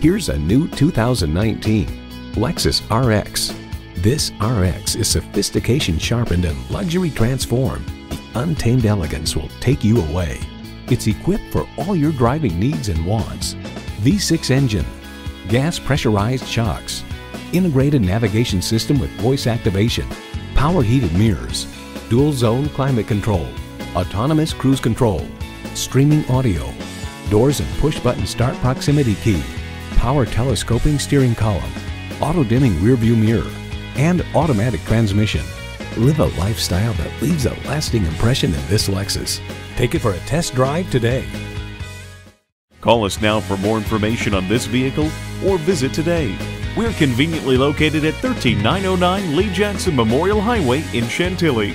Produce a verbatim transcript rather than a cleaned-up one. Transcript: Here's a new two thousand nineteen Lexus R X. This R X is sophistication sharpened and luxury transformed. The untamed elegance will take you away. It's equipped for all your driving needs and wants. V six engine, gas pressurized shocks, integrated navigation system with voice activation, power heated mirrors, dual zone climate control, autonomous cruise control, streaming audio, doors and push button start proximity key, power telescoping steering column, auto dimming rear view mirror, and automatic transmission. Live a lifestyle that leaves a lasting impression in this Lexus. Take it for a test drive today. Call us now for more information on this vehicle or visit today. We're conveniently located at one three nine zero nine Lee Jackson Memorial Highway in Chantilly.